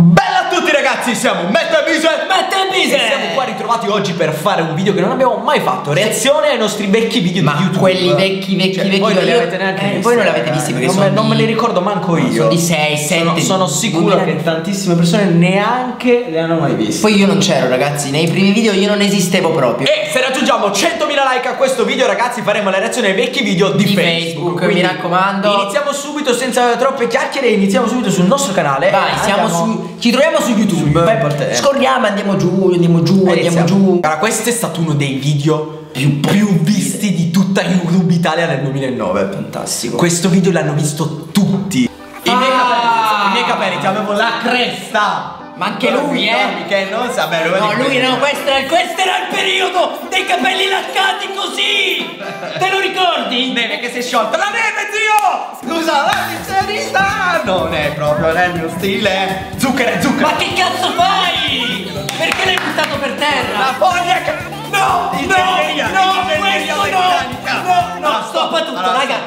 Bella a tutti ragazzi, siamo Matteo Pelusi e siamo qua ritrovati oggi per fare un video che non abbiamo mai fatto. Reazione ai nostri vecchi video di YouTube. Quelli vecchi, cioè, vecchi. Voi non li avete neanche visti. Voi non li avete visti perché non me li ricordo manco io. Sono di 6, 7. Sono sicuro che tantissime persone neanche le hanno mai viste. Poi io non c'ero ragazzi, nei primi video io non esistevo proprio. E se raggiungiamo 100.000 like a questo video ragazzi faremo la reazione ai vecchi video di Facebook. Quindi mi raccomando, iniziamo subito senza troppe chiacchiere, iniziamo subito sul nostro canale. Vai, siamo su... Ci troviamo su YouTube. Vai, scorriamo, andiamo giù. Allora, questo è stato uno dei video più visti di tutta YouTube Italia nel 2009. Fantastico. Questo video l'hanno visto tutti. I miei capelli, ti avevo la cresta. Ma anche lui, che non sa bene. No, lui no, questo era il periodo dei capelli laccati così. Te lo ricordi? Bene che si è sciolta la neve, zio! Scusa, la sincerità non è proprio nel mio stile. Zucchero! Ma che cazzo fai? Perché l'hai buttato per terra? La foglia che... No, stoppa tutto, allora, raga.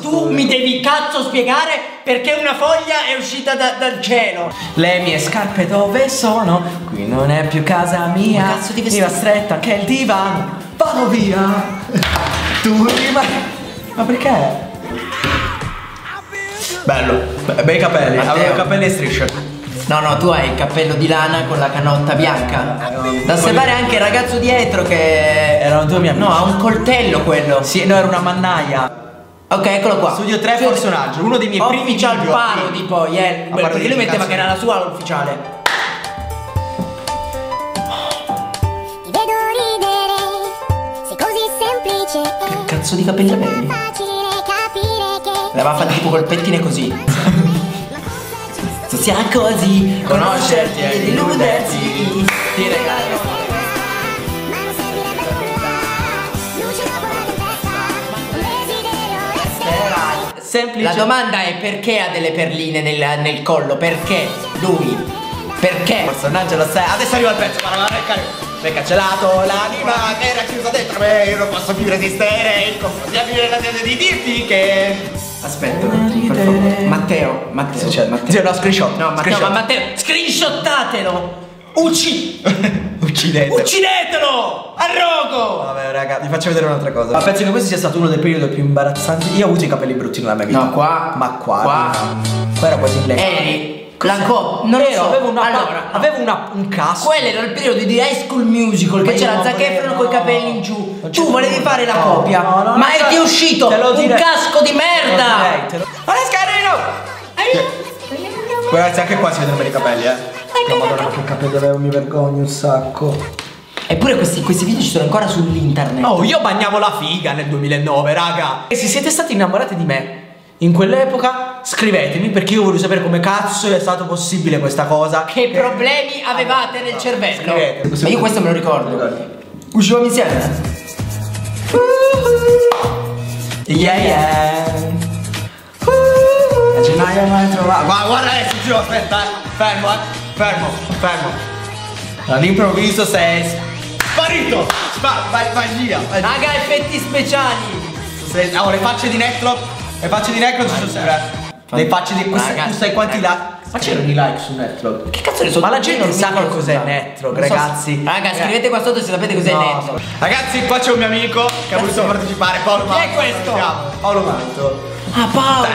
Tu mi devi cazzo spiegare perché una foglia è uscita dal cielo. Le mie scarpe dove sono? Qui non è più casa mia. Cazzo di vestito? Mi va stretta che il divano. Vado via. Tu rimani. Ma perché? Bello, bei capelli. Avevo capelli e strisce. No, tu hai il cappello di lana con la canotta bianca. Da separare anche il ragazzo dietro che... Erano due miei amici. No, ha un coltello quello. Sì, no, era una mannaia. Ok, eccolo qua. Studio 3 personaggio. Uno dei miei primi video. Parodi poi, perché lui metteva che era la sua ufficiale. Ti vedo ridere, sei così semplice. Che cazzo di capelli belli. L'aveva fatto tipo col pettine così. Sia così, conoscerti e illuderti, ti regalo. Ma non servire per nulla, luce dopo la tempesta, un desiderio e semplice. La domanda è perché ha delle perline nel collo, perché lui? Perché? Il personaggio lo sa, adesso arriva il pezzo, ma è cancellato l'anima che era chiusa dentro me, io non posso più resistere, il confronto di aprire la testa di dirti che... Aspetta, per favore. Matteo. Cioè, Matteo. No, screenshot. No, Matteo, ma Matteo, screenshottatelo. Uccidetelo! A rogo! Vabbè, raga, vi faccio vedere un'altra cosa. Ma penso che questo sia stato uno dei periodi più imbarazzanti. Io ho avuto i capelli brutti nella mia vita. No, qua era quasi in legno. Avevo un casco. Quello era il periodo di High School Musical che c'era Zac Efron con i capelli in giù. Tu volevi fare la copia, ma ti è uscito un casco di merda. Ma scarino! Guardate, anche qua si vedono bene i capelli, No, madonna, che capelli avevo, mi vergogno un sacco. Eppure questi video ci sono ancora sull'internet. Oh, io bagnavo la figa nel 2009, raga. E se siete stati innamorati di me in quell'epoca, scrivetemi, perché io voglio sapere come cazzo è stato possibile questa cosa. Che problemi avevate nel cervello? Scrivete. Ma io questo me lo ricordo. Uscivamo insieme. La gennaia non è trovata. Guarda adesso, giù, aspetta. Fermo. All'improvviso sei sparito. Vai via. Raga, effetti speciali. Oh, le facce di Netflix. Le facce di Necro ci sono sempre. Le facce di questi, tu sai quanti like. Ma c'erano i like su Netflix. Che cazzo ne so? Ma la gente non sa cos'è Netflix, ragazzi. Raga, scrivete qua sotto se sapete cos'è Netflix. Ragazzi, qua c'è un mio amico che ha voluto partecipare, Paolo Manto. Chi è questo? Paolo Manto. Ah, Paolo!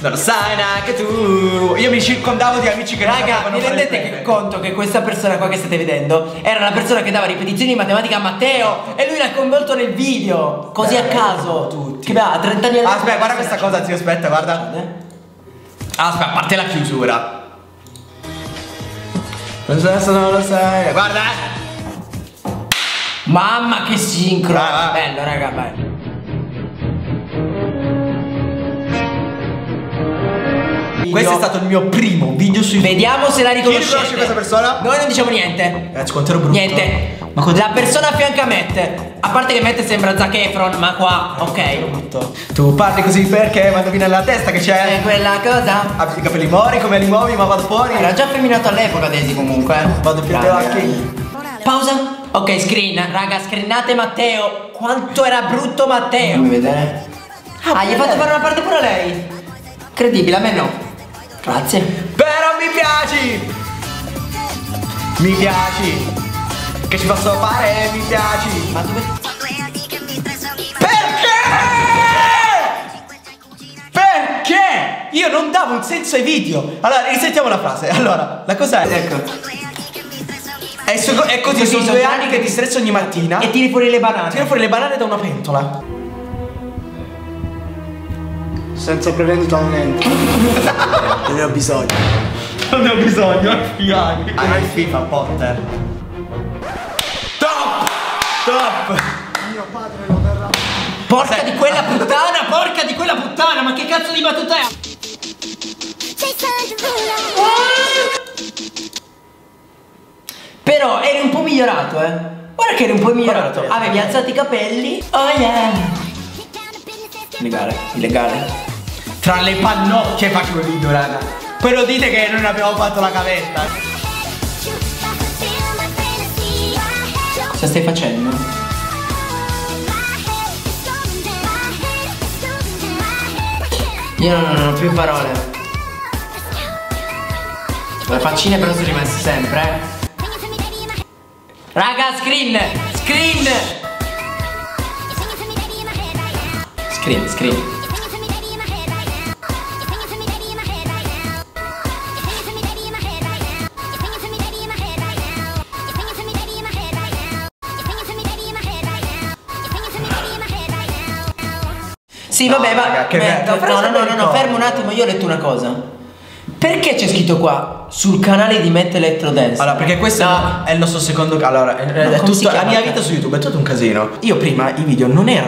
Non lo sai neanche tu. Io mi circondavo di amici che... Raga, vi rendete conto che questa persona qua che state vedendo era la persona che dava ripetizioni di matematica a Matteo e lui l'ha coinvolto nel video così a caso. Tutti. Che ha 30 anni. Aspetta, guarda questa cosa, zio, aspetta, guarda. Aspetta, parte la chiusura. Adesso non lo sai. Guarda. Mamma che sincro. Bello, raga, bello. Questo è stato il mio primo video su YouTube. Vediamo se la riconoscete. Chi riconosce questa persona? Noi non diciamo niente. Ragazzi, quanto ero brutto. Niente. Ma la persona a fianco a Matt, a parte che Matt sembra Zac Efron, ma qua, ok. Tu parli così perché vado via nella testa che c'è. E quella cosa. Abbi i capelli mori, come li muovi, ma vado fuori. Era già femminato all'epoca, Daisy, comunque. Vado più avanti. Pausa. Ok, screen. Raga, screenate Matteo. Quanto era brutto Matteo. Fammi vedere. Ah, gli ha fatto fare una parte pure a lei. Credibile, a me no. Grazie. Beh non mi piaci. Mi piaci. Che ci posso fare? Mi piaci. Ma dove? Perché? Perché? Io non davo un senso ai video. Allora, risentiamo la frase. Allora, la cosa è, ecco, è così, sono 2 anni che ti strezzo ogni mattina e tiri fuori le banane. Tiro fuori le banane da una pentola. Senza prevenuto niente. Non ne ho bisogno. Non ne ho bisogno, è figata. Ah, è FIFA, Potter. Top! Top! Mio padre lo verrà. Porca di quella puttana, porca di quella puttana, ma che cazzo di battuta è? Però eri un po' migliorato, eh. Guarda che eri un po' migliorato. Avevi alzato i capelli. Oh yeah. Illegale, illegale. Tra le pannocchie faccio il video, raga. Poi lo dite che non abbiamo fatto la cavetta. Cosa stai facendo? Io non ho più parole. La faccina però sono rimasta sempre, eh. Raga, screen! Screen! Screen, screen. Sì, vabbè, va. Raga, che no, no, fermo un attimo, io ho letto una cosa. Perché c'è scritto qua sul canale di MattElettroDance? Allora, perché questo no, è il nostro secondo canale. Allora, è tutto, la mia vita su YouTube è tutto un casino. Io prima i video non era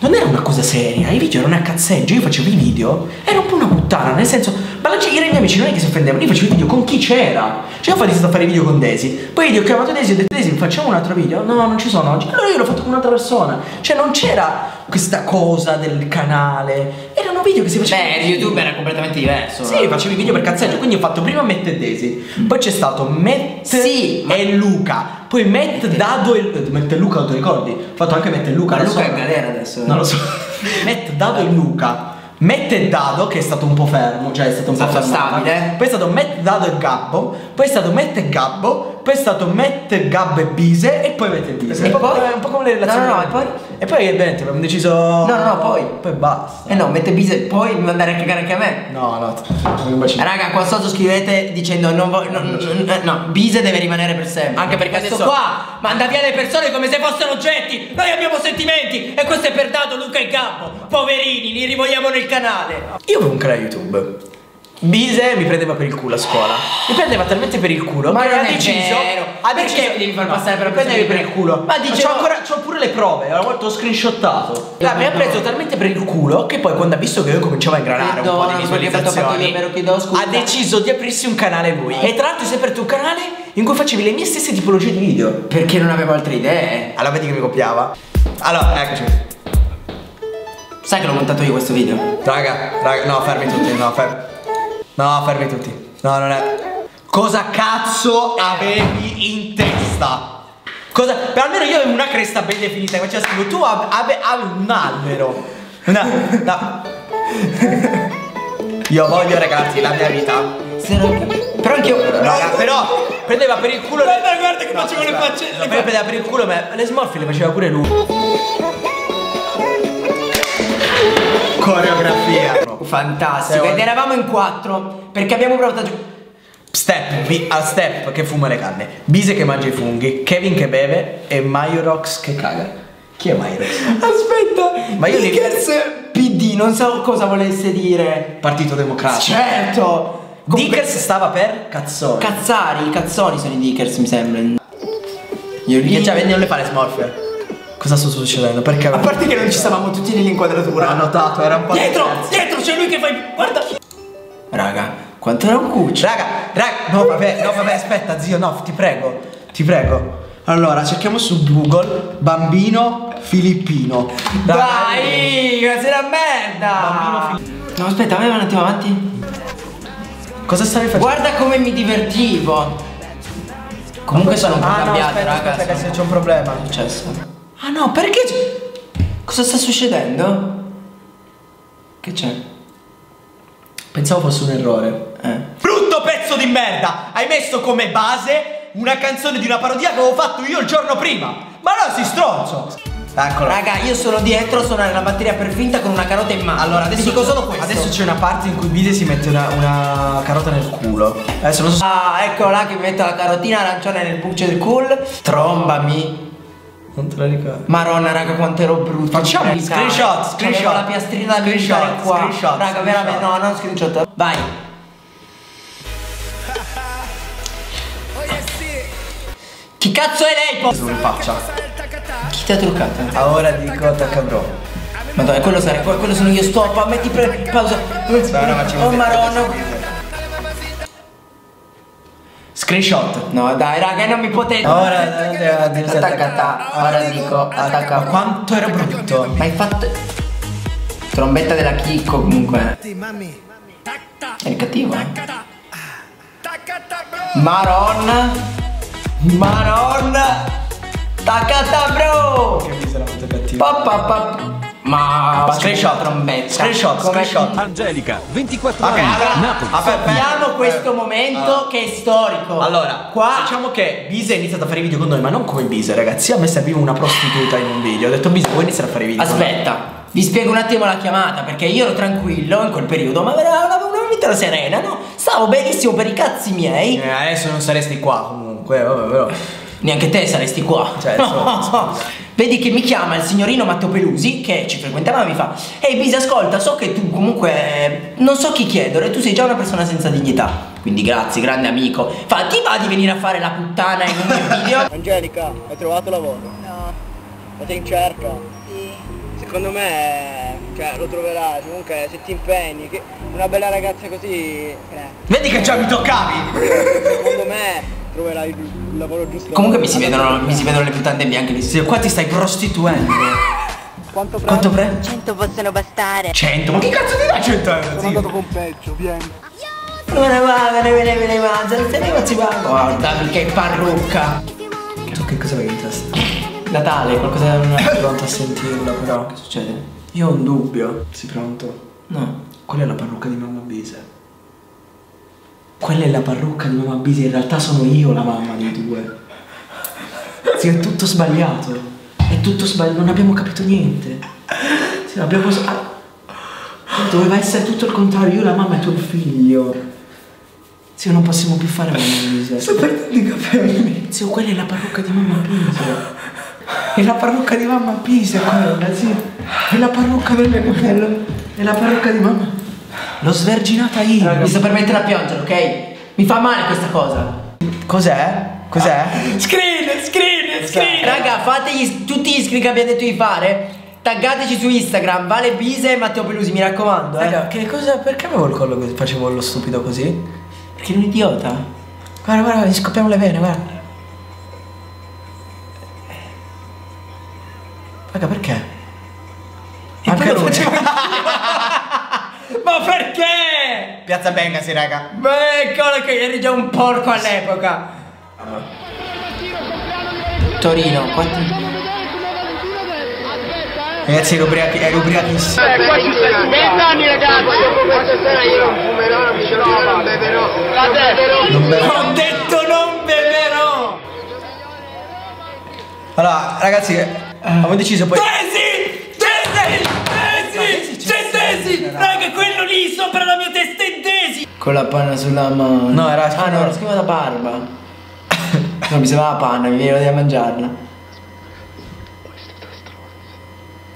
una cosa seria, i video erano a cazzeggio, io facevo i video, era un po' una puttana, nel senso, ma la gente, i miei amici non è che si offendevano, io facevo i video con chi c'era. Cioè, ho iniziato a fare i video con Daisy, poi gli ho chiamato Daisy e ho detto Daisy, facciamo un altro video? No, non ci sono oggi. Allora io l'ho fatto con un'altra persona. Cioè, non c'era questa cosa del canale, erano video che si facevano. Beh, YouTube era completamente diverso. Sì, facevi video per cazzeggio, quindi ho fatto prima Matt e Daisy, poi c'è stato Matt e Luca. Poi Matt, Dado e... Matt e Luca, non ti ricordi? Ho fatto anche Matt e Luca. Ma Luca è in galera adesso. Non lo so. Matt, Dado e Luca. Matt e Dado, che è stato un po' fermo, cioè è stato un po' stabile. Poi è stato Matt, Dado e Gabbo. Poi è stato Matt e Gabbo. Poi è stato Matt, Gabbo e Bise. E poi Matt e Bise. E poi un po' come le relazioni. No, no, no, e poi? E poi evidentemente abbiamo deciso... No, no, no, poi. Poi basta. Eh no, Matt e Bise, poi mi andare a cagare anche a me. No, no. Raga, qua sotto scrivete dicendo non voglio... No, Bise deve rimanere per sempre. Anche perché adesso qua manda via le persone come se fossero oggetti. Noi abbiamo sentimenti. E questo è per Dado, Luca e Gabbo. Poverini, li rivogliamo nel canale. Io avevo un canale YouTube. Bise mi prendeva per il culo a scuola. Mi prendeva talmente per il culo. Ma che non ha deciso. Perché mi devi far passare per prendermi per il culo? Ma dicevo, c'ho pure le prove. Una volta ho screenshottato. Mi ha preso talmente per il culo che poi quando ha visto che io cominciavo a ingranare un po' di visualizzazioni, ha deciso di aprirsi un canale lui. E tra l'altro si è aperto un canale in cui facevi le mie stesse tipologie di video. Perché non avevo altre idee. Allora vedi che mi copiava. Allora, eccoci. Sai che l'ho montato io questo video? Raga, no, fermi tutti, fermi tutti. No, non è. Cosa cazzo avevi in testa? Cosa? Per almeno io avevo una cresta ben definita, ma c'è scritto tu avevi un albero. No. Io voglio, ragazzi, la mia vita. Però anche io. Raga, però prendeva per il culo. Guarda che facevo le facce. Prendeva per il culo, ma le smorfie le faceva pure lui. Coreografia fantastico. Ed eravamo in 4 perché abbiamo provato a giocare. Step che fuma le canne, Bise che mangia i funghi, Kevin che beve e Myrox che caga. Chi è Myrox? Aspetta, ma io PD non so cosa volesse dire. Partito Democratico. Certo. Dickers stava per cazzoni. Cazzari, i cazzoni sono i Dickers, mi sembra. Io già vendi non le fa le smorfie. Cosa sta succedendo? Perché? A parte che non ci stavamo tutti nell'inquadratura. L'ho notato, era un po'. Dietro c'è lui che fa. Guarda. Raga, quanto era un cuccio. Raga. No vabbè, aspetta, zio, no, ti prego. Allora, cerchiamo su Google bambino filippino. Dai, grazie alla merda. Bambino filippino. No, aspetta, vai un attimo avanti. Cosa stavi facendo? Guarda come mi divertivo. Comunque sono un po' cambiato, raga. Aspetta, se c'è un problema. È successo. Ah no, perché? Cosa sta succedendo? Che c'è? Pensavo fosse un errore. Brutto per pezzo di merda, hai messo come base una canzone di una parodia che avevo fatto io il giorno prima. Ma no, si stronzo. Eccolo. Raga, io sono dietro, sono nella batteria per finta con una carota in mano. Allora, adesso dico solo questo. Adesso c'è una parte in cui Bise si mette una carota nel culo. Adesso non so. Ah, ecco là che mi metto la carotina arancione nel buccio del culo. Trombami. Non te la ricordo. Maronna, raga, quanto ero brutto. Facciamo un screenshot, screenshot. La piastrina militare qua. Screenshot. Raga, veramente, no, non screenshot. Vai. Chi cazzo è lei, po'? Non faccia. Chi ti ha truccato? A ora dico attaccabrò. Madonna, quello sono io, stop, metti pausa. Oh maronna. Screenshot. No dai raga, non mi potete. Ora dico attacca. Quanto era brutto. Ma hai fatto trombetta della Chicco comunque. È cattivo. Maronna. Maronna. Taccata bro! Che misera molto cattiva. Ma screenshot trombetta. Screenshot. Angelica, 24 anni. Aspettiamo questo momento che è storico. Allora, qua diciamo che Bise ha iniziato a fare i video con noi, ma non come Bise, ragazzi. A me serviva una prostituta in un video. Ho detto Bise, vuoi iniziare a fare i video? Aspetta. Vi spiego un attimo la chiamata, perché io ero tranquillo in quel periodo, ma avevo una vita serena, no? Stavo benissimo per i cazzi miei. Adesso non saresti qua comunque, vabbè, però. Neanche te saresti qua, cioè, no. Vedi che mi chiama il signorino Matteo Pelusi, che ci frequentava, e mi fa: ehi Bise, ascolta, so che tu comunque non so chi chiedere, tu sei già una persona senza dignità, quindi grazie, grande amico. Fa, ti va di venire a fare la puttana in un mio video? Angelica, hai trovato lavoro? No. Ma sei in cerca? Sì. Secondo me, cioè, lo troverai, comunque se ti impegni, che una bella ragazza così. Vedi che già mi toccavi? Secondo me troverai il lavoro giusto. Comunque mi si vedono le puttane bianche lì. Sì, qua ti stai prostituendo. Quanto prendo? 100 possono bastare. 100? Ma che cazzo ti dà 100 euro? Sono andato con peggio, vieni. Me ne va. Guardami che parrucca. Tu che cosa avevi in testa? Natale, qualcosa che non è pronto a sentirla però. Che succede? Io ho un dubbio. Sei pronto? No. Quella è la parrucca di mamma Bise. Quella è la parrucca di mamma Bise, in realtà sono io la mamma dei due. Sì, è tutto sbagliato. Non abbiamo capito niente. Sì, abbiamo... Doveva essere tutto il contrario, io la mamma e tu il figlio. Sì, non possiamo più fare mamma Bise. Sto perdendo i capelli. Sì, quella è la parrucca di mamma Bise. È la parrucca di mamma Bise quella, sì. È la parrucca del mio fratello. È la parrucca di mamma. L'ho sverginata io. Raga, mi sto per mettere a piangere, ok? Mi fa male questa cosa. Cos'è? Cos'è? Screen. Raga, fategli tutti gli screen che abbiamo detto di fare. Taggateci su Instagram, Vale Bise e Matteo Pelusi, mi raccomando. Raga, che cosa? Perché avevo il collo che facevo lo stupido così? Perché ero un idiota. Guarda, gli scoppiamo le vene, guarda. Raga, perché? Anche lui. Ma perché? Piazza Bengasi, raga. Beh, eccolo che eri già un porco all'epoca. Torino, quanti? Ragazzi, ero ubriachissimo. Qua ci sono 20 anni, ragazzi. Questa sera io non fumerò, non piscerò, non beverò. Ho detto non beverò. Allora, ragazzi, avevo deciso poi... Tesi! Raga, quello lì sopra la mia testa è tesi! Con la panna sulla mano. No, era schifo. Ah no, era schifo da barba. Non mi sembrava la panna, mi veniva da mangiarla.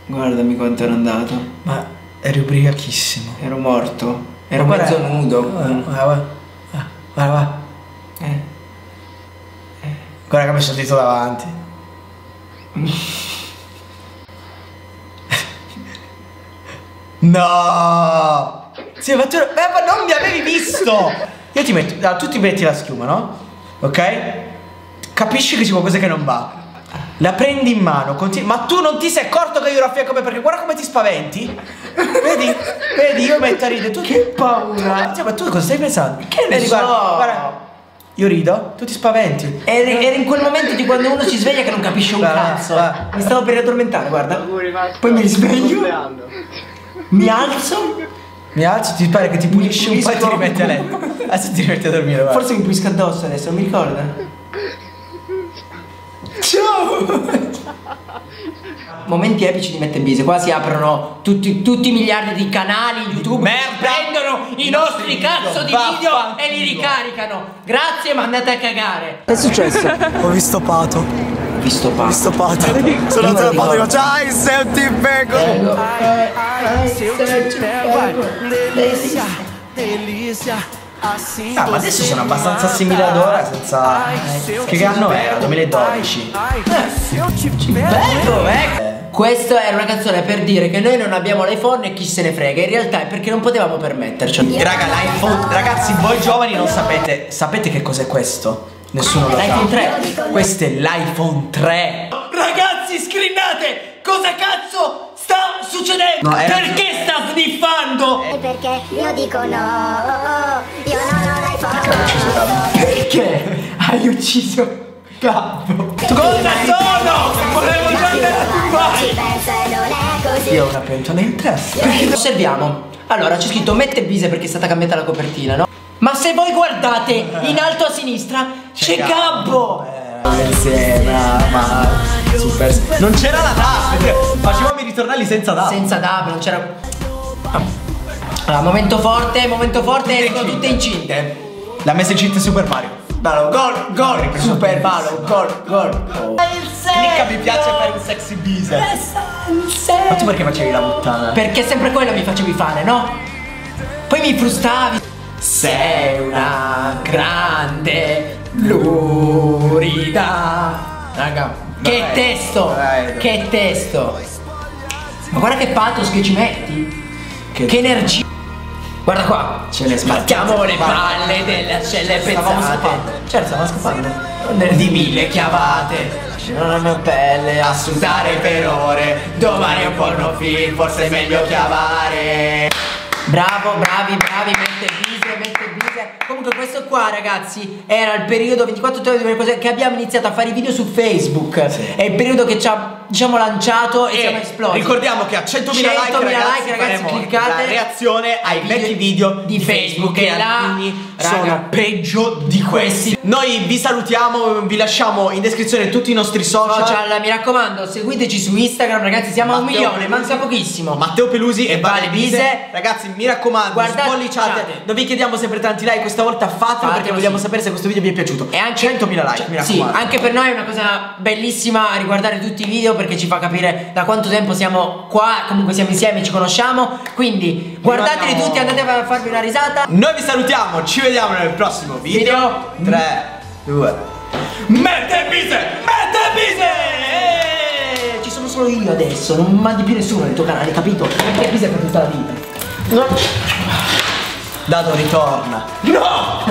Guardami quanto ero andato. Ma eri ubriachissimo. Ero morto. Ero mezzo nudo. Guarda. Guarda che mi sono dito davanti. No! Sì, ma tu... ma non mi avevi visto! Io ti metto... Allora, tu ti metti la schiuma, no? Ok? Capisci che c'è qualcosa che non va. La prendi in mano, continui... Ma tu non ti sei accorto che io ero a fianco a me, perché guarda come ti spaventi. Vedi, io metto a ridere. Tu che paura. Sì, ma tu cosa stai pensando? Che ne so? Guarda. Io rido, tu ti spaventi. Eri in quel momento di quando uno si sveglia che non capisce un cazzo. Mi stavo per addormentare, guarda. Poi mi risveglio. Mi alzo Mi alzo, ti pare che ti pulisci un po' e ti rimetti a letto. Adesso ti rimetti a dormire, va. Forse mi pulisco addosso adesso, mi ricorda. Ciao! Momenti epici di Matteo Pelusi. Qua si aprono tutti i miliardi di canali YouTube. Merda. Prendono i nostri cazzo di video e li ricaricano. Grazie, ma andate a cagare. Che è successo? Ho visto Pato. Ho visto Pato. Ho visto Pato. Sono andato a Pato e dico, ciao, sei un team pego. Delizia, delizia. Ah, ma adesso sono abbastanza simili ad ora senza... Che anno era? 2012. Bello, Questa era una canzone per dire che noi non abbiamo l'iPhone e chi se ne frega. In realtà è perché non potevamo permettercelo. Raga, l'iPhone... Ragazzi, voi giovani non sapete... Sapete che cos'è questo? Nessuno lo sa. L'iPhone 3. Questo è l'iPhone 3. Ragazzi, scrinnate! Cosa cazzo sta succedendo? No, perché sta sniffando? Perché io dico no, io non ho l'iPhone. Perché hai ucciso Gabbo? Cosa sono? Volevo già andare a fumare. Io ho una pentola in testa. Osserviamo. Allora c'è scritto Matteo Pelusi perché è stata cambiata la copertina, no? Ma se voi guardate in alto a sinistra c'è Gabbo. Non c'era la DAP. Facevamo i ritornelli senza DAP. Senza DAP, non c'era. Allora, momento forte, sono tutte incinte. L'ha messa incinte Super Mario. Ballo, gol, gol, Super Mario, gol, gol. Mica mi piace fare un sexy bise. Ma tu perché facevi la puttana? Perché sempre quello mi facevi fare, no? Poi mi frustavi. Sei una grande lurità. Raga. Che testo! Che testo! Ma guarda che pathos che ci metti! Che energia! Guarda qua! Ce ne sbattiamo le palle delle ascelle pezzate! Certo, stavamo scappando! Di mille chiavate! Non ho mia pelle a sudare per ore! Domani è un pornofilm, forse è meglio chiavare! Bravo, bravi, Matteo Pelusi. Comunque questo qua, ragazzi, era il periodo 24 ottobre che abbiamo iniziato a fare i video su Facebook. Sì. È il periodo che ci ha, diciamo, lanciato e siamo esplosi. Ricordiamo che a 100.000 like, ragazzi, cliccate la reazione ai vecchi video di Facebook, che alcuni sono peggio di questi. Noi vi salutiamo, vi lasciamo in descrizione tutti i nostri social. Mi raccomando, seguiteci su Instagram, ragazzi, siamo a 1 milione, manca pochissimo. Matteo Pelusi e Vale Bise. Ragazzi, mi raccomando, spolliciate. Non vi chiediamo sempre tanti like, questa volta fatelo perché vogliamo sapere se questo video vi è piaciuto. E anche 100.000 like, mi raccomando. Sì, anche per noi è una cosa bellissima riguardare tutti i video, perché ci fa capire da quanto tempo siamo qua, comunque siamo insieme, ci conosciamo. Quindi guardateli tutti, andate a farvi una risata. Noi vi salutiamo, ci vediamo nel prossimo video. 3, 2, Matteo Pelusi! Matteo Pelusi! Ci sono solo io adesso, non mandi più nessuno nel tuo canale, capito? Matteo Pelusi per tutta la vita. Dado ritorna. No!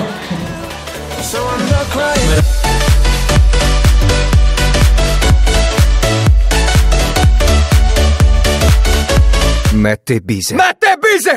Matteo Pelusi. Matteo Pelusi!